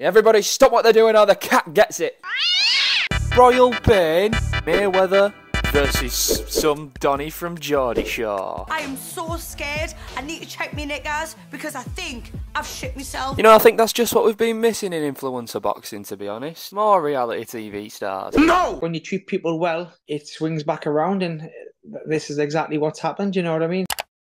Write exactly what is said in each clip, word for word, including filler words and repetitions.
Everybody stop what they're doing or the cat gets it. Royal Pain, Mayweather versus some Donny from Geordie Shore. I am so scared. I need to check my knickers because I think I've shit myself. You know, I think that's just what we've been missing in influencer boxing, to be honest. More reality T V stars. No! When you treat people well, it swings back around, and this is exactly what's happened, you know what I mean?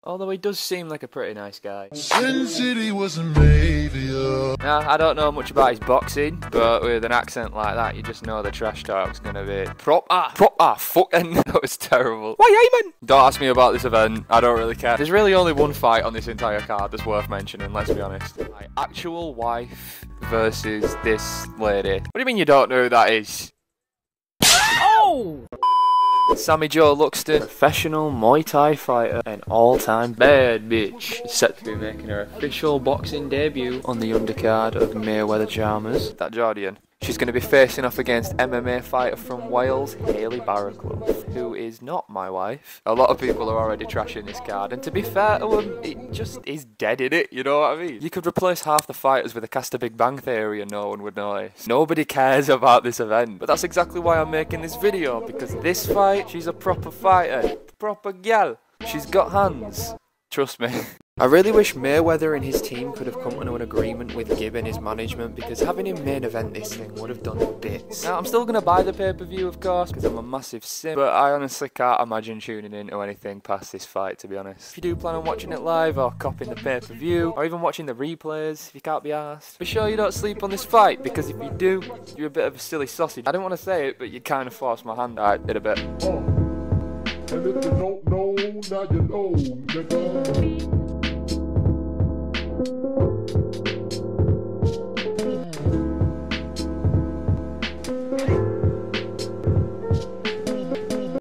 Although he does seem like a pretty nice guy. Sin City was a mavia. Now, I don't know much about his boxing, but with an accent like that, you just know the trash talk's gonna be proper, proper, fucking, that was terrible. Why, Eamon? Don't ask me about this event, I don't really care. There's really only one fight on this entire card that's worth mentioning, let's be honest. My actual wife versus this lady. What do you mean you don't know who that is? Oh! Sammy Jo Luxton, professional Muay Thai fighter and all-time bad bitch, is set to be making her official boxing debut on the undercard of Mayweather Chalmers. That Geordian. She's going to be facing off against M M A fighter from Wales, Hayley Barraclough, who is not my wife. A lot of people are already trashing this card, and to be fair to him, it just is dead, innit? You know what I mean? You could replace half the fighters with a cast of Big Bang Theory and no one would notice. Nobody cares about this event, but that's exactly why I'm making this video, because this fight, she's a proper fighter, proper gal. She's got hands. Trust me. I really wish Mayweather and his team could have come to an agreement with Gibb and his management, because having him main event this thing would have done bits. Now, I'm still going to buy the pay-per-view, of course, because I'm a massive simp, but I honestly can't imagine tuning into anything past this fight, to be honest. If you do plan on watching it live, or copying the pay-per-view, or even watching the replays, if you can't be arsed, be sure you don't sleep on this fight, because if you do, you're a bit of a silly sausage. I didn't want to say it, but you kind of forced my hand out in a bit. Oh. And if you don't know, now you know, nigga.